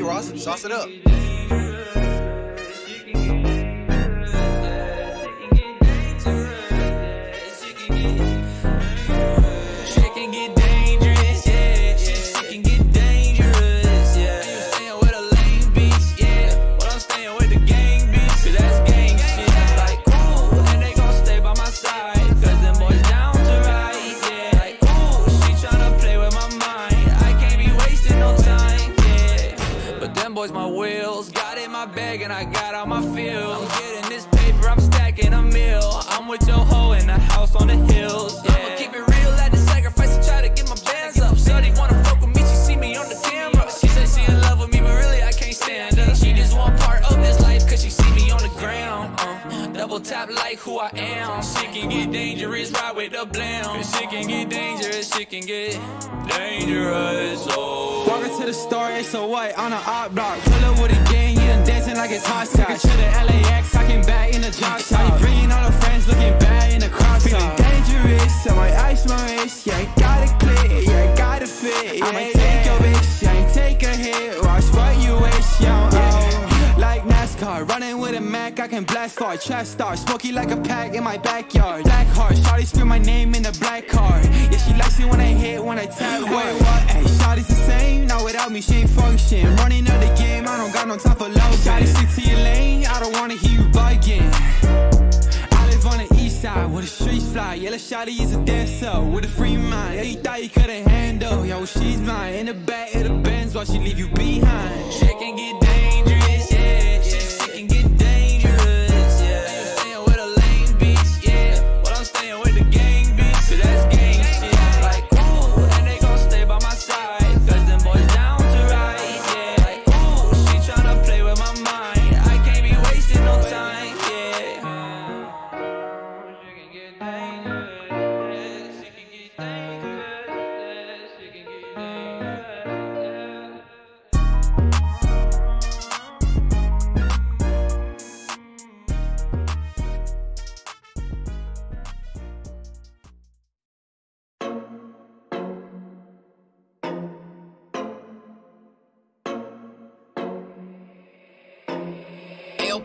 Hey, Ross, sauce it up. Boys, my wheels got in my bag and I got out my feels. I'm getting this paper, I'm stacking a meal. I'm with your hoe in the house on the hills. Yeah. I'ma keep it real, at the sacrifice and try to get my bands up. Shorty wanna fuck with me, she see me on the camera. She said she in love with me, but really I can't stand her. She just want part of this life, cause she see me on the ground. Double tap like who I am. Shit can get dangerous, ride with the blam. Cause shit can get dangerous, shit can get dangerous. Oh. Walking to the store, it's so white on an op block. Pull up with a gang, yeah, dancing like it's hot shot. Taking to the LAX, talking back in the drop shot. You bringing all the friends, looking bad in the crop shot. Feeling dangerous, I might ice my wrist. Yeah, I gotta click, yeah, I gotta fit. Yeah, I might take your bitch, yeah, I ain't take a hit. Watch what you wish, yo, oh. Like NASCAR, running with a Mac, I can blast far. Chest star, smoky like a pack in my backyard. Black heart, shawty scream my name in the black car. Yeah, she likes me when I hit, when I tap. Wait, what? Hey, shawty's the same, now without me she ain't function. Running up the game, I don't got no time for love. Shawty, stick to your lane, I don't wanna hear you bugging. I live on the east side, where the streets fly. Yeah, the shawty is a dancer, with a free mind. Yeah, you thought you couldn't handle, yo, she's mine. In the back of the Benz, while she leave you behind. She can get dangerous, yeah.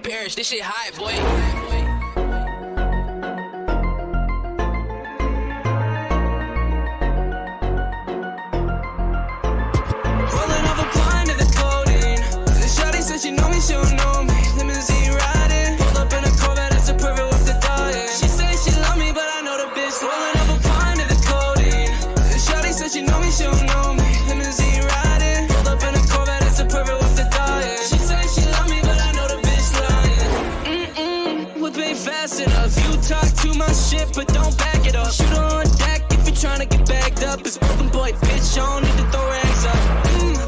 Parccer, this shit hot, boy. But don't back it up. Shoot on deck if you're trying to get bagged up. It's open boy, bitch, I don't need to throw rags up.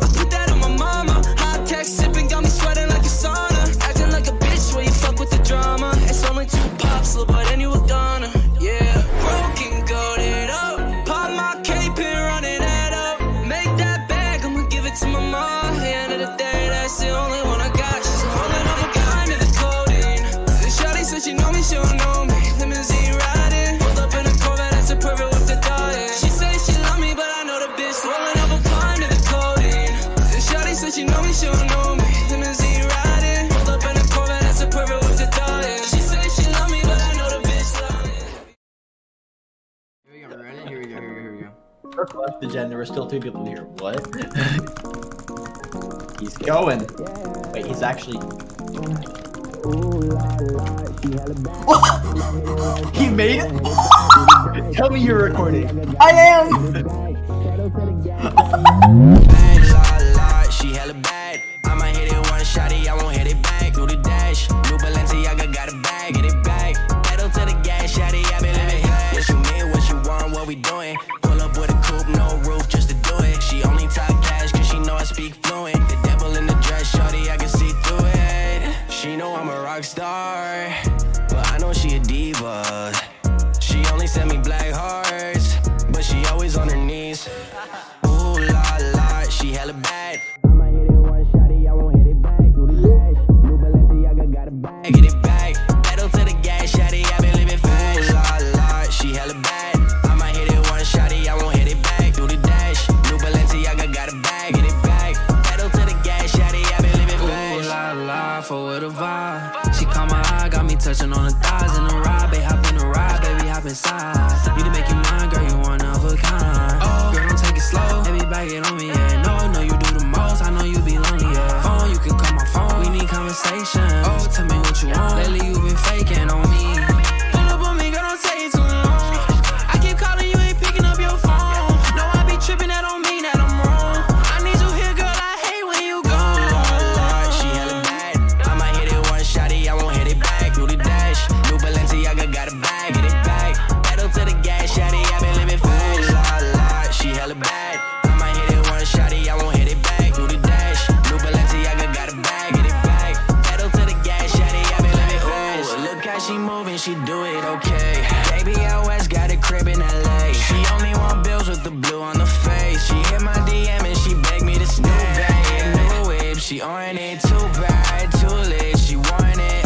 I put that on my mama. Hot text sipping, got me sweating like a sauna. Acting like a bitch when you fuck with the drama. It's only two pops, little boy, then you a goner. Yeah, broken, goaded up. Pop my cape and run it that up. Make that bag, I'ma give it to my mom. The end of the day, that's the only one I got. She's rolling up a kind of the codeine. The shawty said she know me, she don't know me. Left the gen, there were still two people here. What? He's going. Yeah. Wait, he's actually. He made it? Tell me you're recording. I am! She hella bad. I might hit it one shotty, I won't hit it back. Do the dash. New Balenciaga got a bag, get it back. Pedal to the gas, shotty, I been living fast. What you mean, what you want, what we doing? No roof just to do it. She only talk cash cause she know I speak fluent. The devil in the dress, shorty, I can see through it. She know I'm a rock star, but I know she a diva. She only sent me black hearts, but she always on her knees. Ooh la la. inside. Need to make your mind, girl, you one of a kind. Oh, girl, don't take it slow. Everybody get on me, yeah. No, I know you do the most. I know you be lonely, yeah. Phone, you can call my phone. We need conversation. Oh, tell me what you want. Lately, you been faking on me. Pull up on me, girl, don't take it too long. I keep calling, you ain't picking up your phone. No, I be tripping, that don't mean that I'm wrong. I need you here, girl, I hate when you go. Oh, Lord, she hella bad. I might hit it one shotty, I won't hit it back. Do the dash. New Balenciaga got a bag. Get it back. Pedal to the gas, shotty, I been living fast. Oh, Lord, she hella bad. I might hit it one shotty, I won't hit it back. Do the dash. New Balenciaga got a bag. Get it back. Pedal to the gas, shotty, I been living fast. Ooh, look how she moving, she do it okay. Baby out west, got a crib in LA. She only want bills with the blue on the face. She hit my DM and she begged me to snap. New whip, she on it, too bad, too lit, she want it.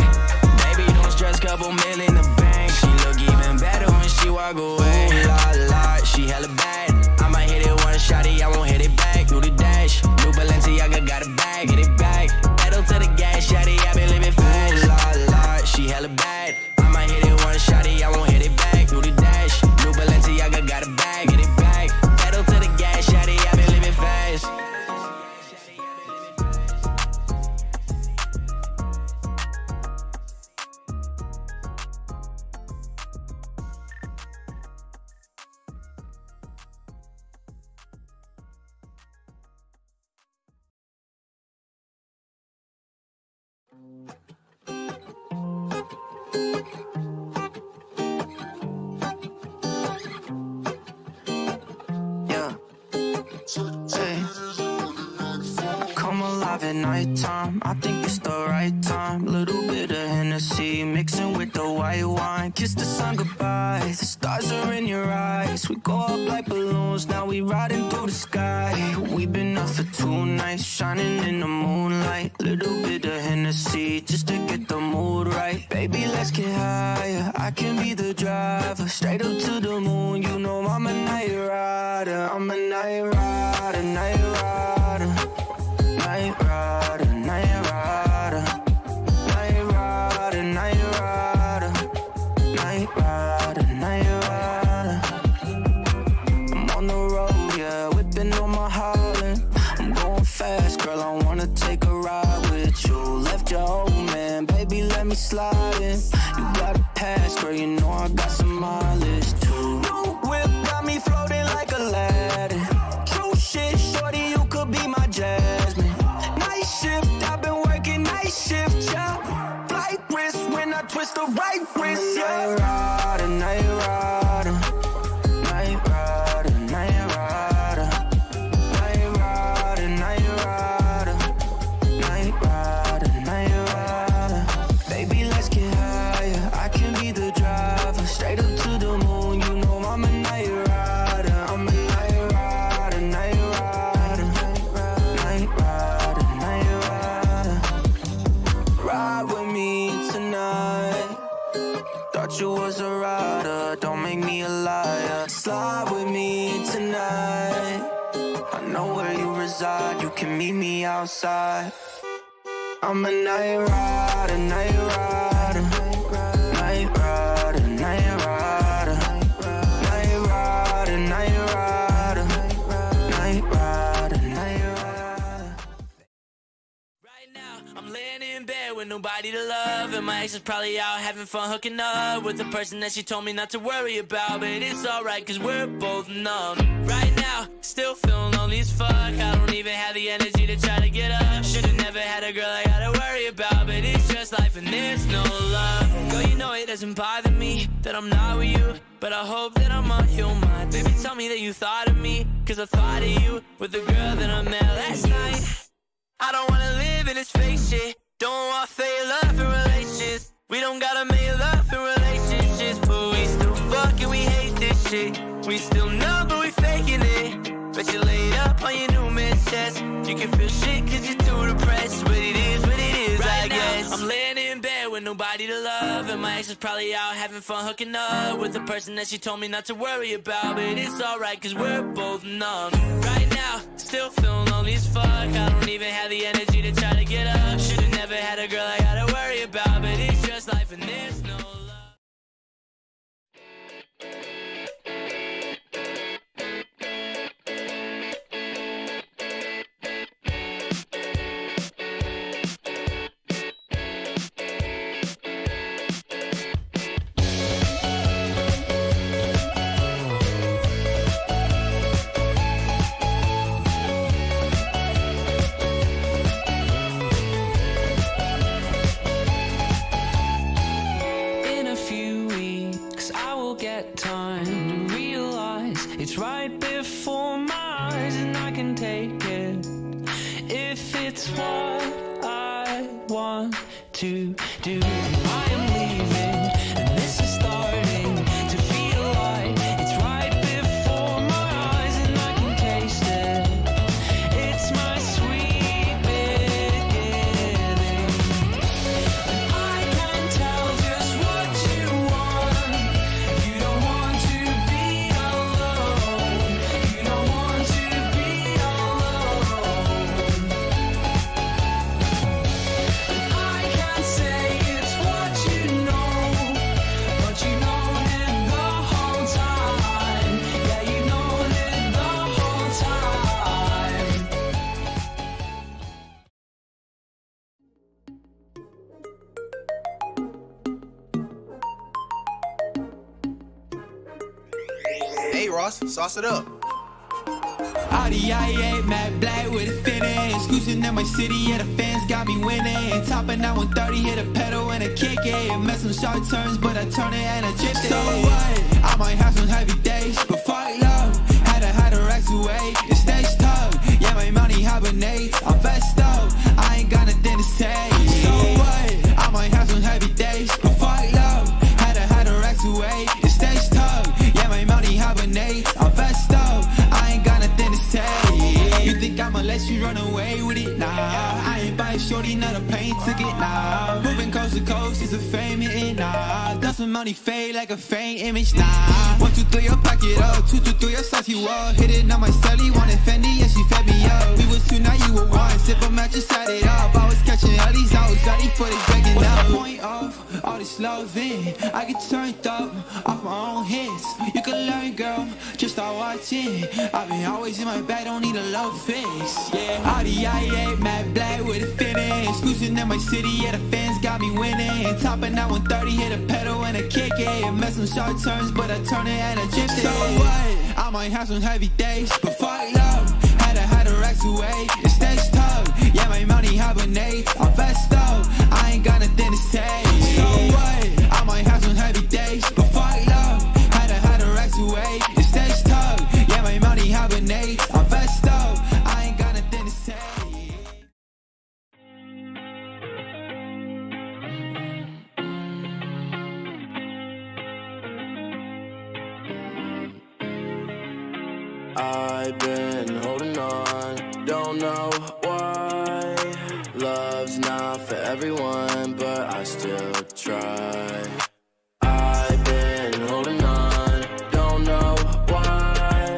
Baby, don't stress, couple mil in the bank. She look even better when she walk away. Ooh, la la, she hella bad. I might hit it one shotty, I won't hit it back. Do the dash, new Balenciaga got a bag. Get it back, pedal to the gas, shotty, I been living fast. Ooh, la la, she hella bad. I might hit it one shotty, I won't hit it back. Do the dash, new Balenciaga got a bag. Get it back, pedal to the gas, shawty, I been living fast. At nighttime, I think it's the right time. Little bit of Hennessy, mixing with the white wine. Kiss the sun goodbye, the stars are in your eyes. We go up like balloons, now we riding through the sky. We've been up for 2 nights, shining in the moonlight. Little bit of Hennessy, just to get the mood right. Baby, let's get higher, I can be the driver. Straight up to the moon, you know I'm a night rider. I'm a night rider, night rider. Night rider, night rider, night rider, night rider, night rider, night rider. I'm on the road, yeah, whipping on my Holland. I'm going fast, girl, I wanna take a ride with you. Left your old man, baby, let me slide in. You got a pass, girl, you know I got some mileage too. New whip got me floating like Aladdin. True shit, shorty, you could be my Jasmine. Shift, I've been working night shift, yeah. Flight wrist when I twist the right wrist, yeah. Night rider, night rider, night rider, night rider, night rider, night rider, night rider, night rider. Baby, let's get higher, I can be the driver. Straight up to the moon, you know I'm a night rider. I'm a night rider, night rider, night rider. Thought you was a rider, don't make me a liar. Slide with me tonight, I know where you reside. You can meet me outside. I'm a night rider, night rider, night rider, night rider, night rider, night rider, night rider, night rider. Right now, I'm laying in bed with nobody to love. And my ex is probably out having fun hooking up with the person that she told me not to worry about. But it's alright, cause we're both numb. Right now, still feeling lonely as fuck. I don't even have the energy to try to get up. Should've never had a girl I gotta worry about. But it's just life and there's no love. Girl, you know it doesn't bother me that I'm not with you, but I hope that I'm on your mind. Baby, tell me that you thought of me, cause I thought of you with the girl that I met last night. I don't wanna live in this fake shit. Don't want fake love and relations. We don't gotta make love and relationships. But we still fucking, we hate this shit. We still numb, but we faking it. But you laid up on your new man's chest. You can feel shit cause you're too depressed. But it is what it is, right I now, guess I'm laying in bed with nobody to love. And my ex is probably out having fun hooking up with the person that she told me not to worry about. But it's alright cause we're both numb. Right now, still feeling lonely as fuck. I don't even have the energy to try to get up. Should've never had a girl I gotta worry about, but it's just life and there's no love. get time to realize it's right before my eyes, and I can take it if it's what I want to do. I am leaving, and this is starting to feel like it's right before my eyes, and I can taste it. It's my sweet beginning, and I can tell just what you want. You don't want to be alone. You don't want to be alone. And I can say it's what you know, but you've known it the whole time. Yeah, you've known it the whole time. Hey Ross, sauce it up. RDIA, matte black with a thin end. Exclusion in my city, yeah, the fans got me winning. Topping out 130, hit a pedal and a kick it. Mess some sharp turns, but I turn it and I chip it. So what? I might have some heavy days, but fuck love. Had to hide her ex away, it stays tough. Yeah, my money hibernates, I'm fessed up. I ain't got nothing to say. So what? I might have some heavy days, but fuck love. Had to hide her ex away, it stays tough. Yeah, my money hibernates, I'm fessed up. I ain't got nothing to say. You think I'ma let you run away with it? Nah, I ain't buy shorty, not a plane ticket, nah. Moving coast to coast is a fame hit, nah. Doesn't money fade like a faint image, nah. 1, 2, 3, I'll pack it up. 2, 2, 3, I'll size you up. Hit it on my celly, wanted Fendi, and she fed me up. We was 2, now you were 1. Sip a match, just set it up. I was catching all these outs, ready for this breaking up. What's the point of all this loving? I get turned up off my own hits. You can learn, girl, just start watching. I've been always in my bed, don't need a low fix. Yeah, RDIA, matte black with a thin end. Exclusion in my city, yeah, the fans got me winning. Topping out 130, hit a pedal and a kick it. Mess some short turns, but I turn it and I chip it. So what? I might have some heavy days, but fuck love. Had her ex away, it stays tough. Yeah, my money hibernates, I'm fessed up. I ain't got nothing to say. So what? I might have some heavy days, but fuck love. Had her ex away, it stays tough. Yeah, my money hibernates, I'm fessed up. I ain't got nothing to say. I've been holding on, don't know why. Love's not for everyone, but I still try. I've been holding on, don't know why.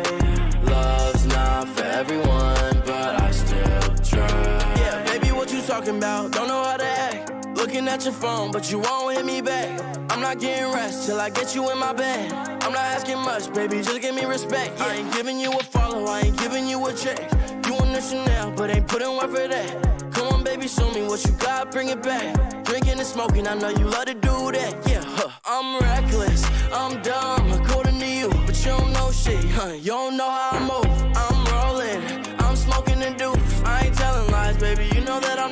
Love's not for everyone, but I still try. Yeah, baby, what you talking about? Don't know how to act. Looking at your phone, but you won't hit me back. I'm not getting rest till I get you in my bed. I'm not asking much, baby, just give me respect. Yeah. I ain't giving you a follow, I ain't giving you a check. You want this Chanel, but ain't putting work for that. Come on, baby, show me what you got, bring it back. Drinking and smoking, I know you love to do that. Yeah, huh. I'm reckless, I'm dumb, according to you, but you don't know shit, huh? You don't know how I move. I'm rolling, I'm smoking and do. I ain't telling lies, baby, you know that I'm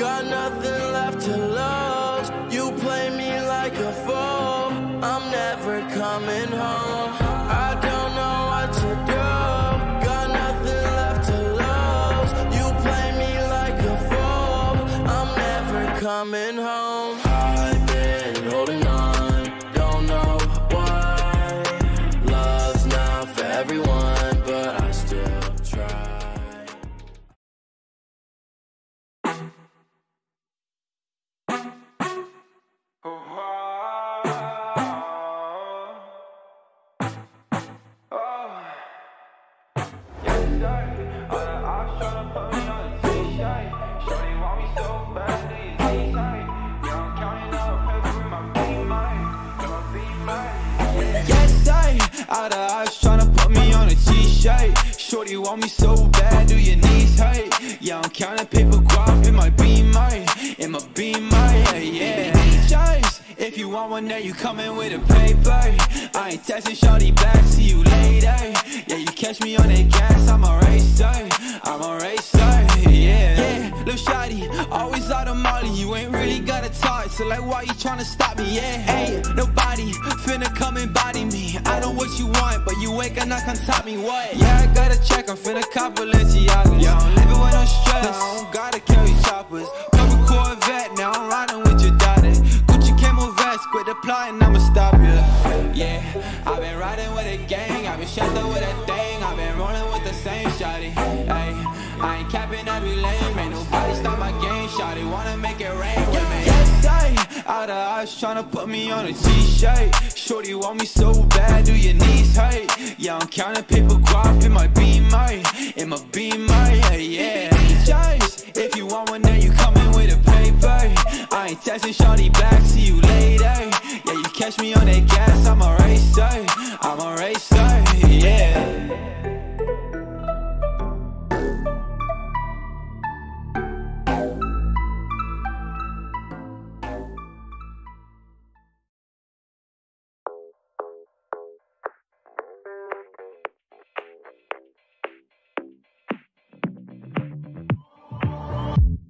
got nothing left to lose. You play me like a fool, I'm never coming home. I don't know what to do, got nothing left to lose. You play me like a fool, I'm never coming home. I've been holding on, don't know why. Love's not for everyone, but I still try. Out of eyes tryna put me on a t-shirt. Shorty want me so bad, do your knees hurt? Yeah, I'm counting paper guap in my beamer, yeah, yeah. Bitch, If you want one day, you coming with a paper. I ain't texting shawty back, see you later. Yeah, you catch me on that gas, I'm a racer, yeah. Lil' shawty, always out of molly. You ain't really gotta talk, so like why you tryna stop me, yeah. Hey, nobody finna come and body me. I know what you want, but you ain't gonna knock on top me, what? Yeah, I gotta check, I'm finna cop Balenciagas. Yeah, I'm living with no stress, I don't gotta carry choppers. Double Corvette, now I'm riding with your daughter. Quit the plot and I'ma stop you. Yeah, I've been riding with a gang, I've been shut down with a thing, I've been rolling with the same shawty. Ay, I ain't capping every lane, man. Nobody stop my game, shawty. Wanna make it rain with me? Yes, ay. Out of eyes tryna put me on a t-shirt. Shorty want me so bad, do your knees hurt? Yeah, I'm counting paper guap in my beamer, yeah. Just, if you want one, then you coming with a paper. I ain't texting shawty back, see you later. Yeah, you catch me on that gas, I'm a racer, yeah.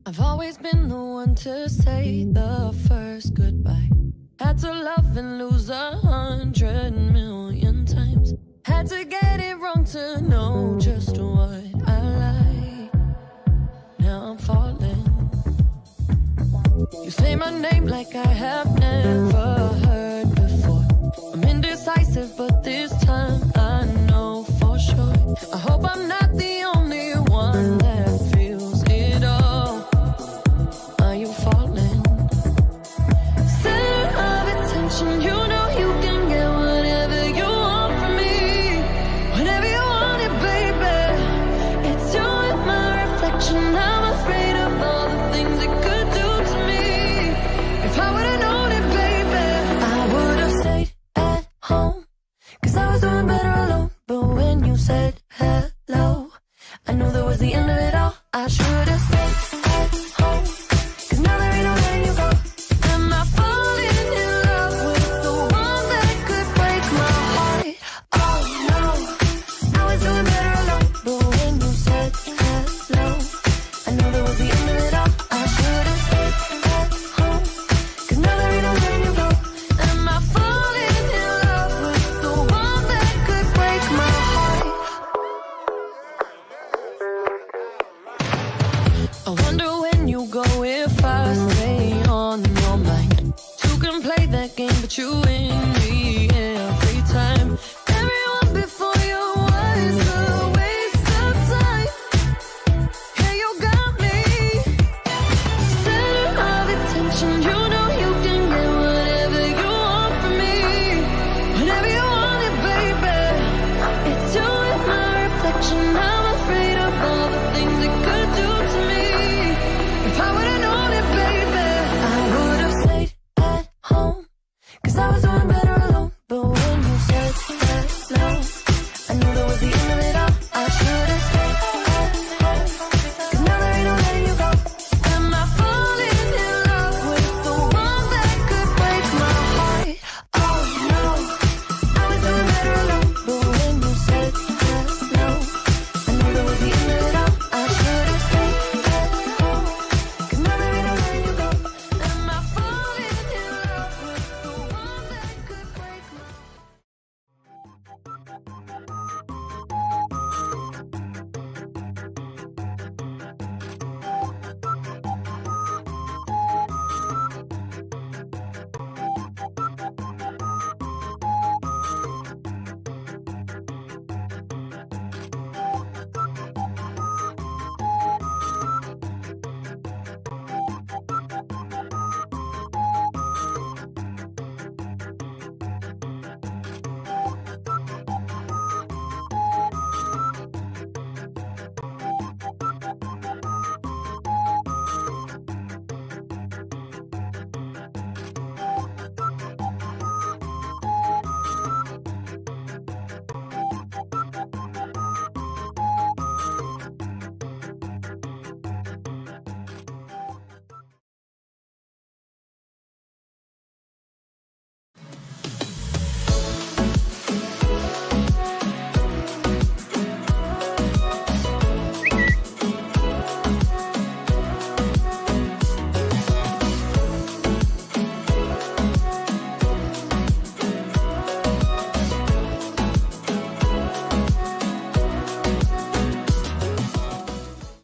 I've always been the one to say the first goodbye. Had to love and lose 100 million times. Had to get it wrong to know just what I like. Now I'm falling. You say my name like I have never heard before. I'm indecisive, but this time I know for sure. I hope I'm not the only one that feels it all. Are you falling? I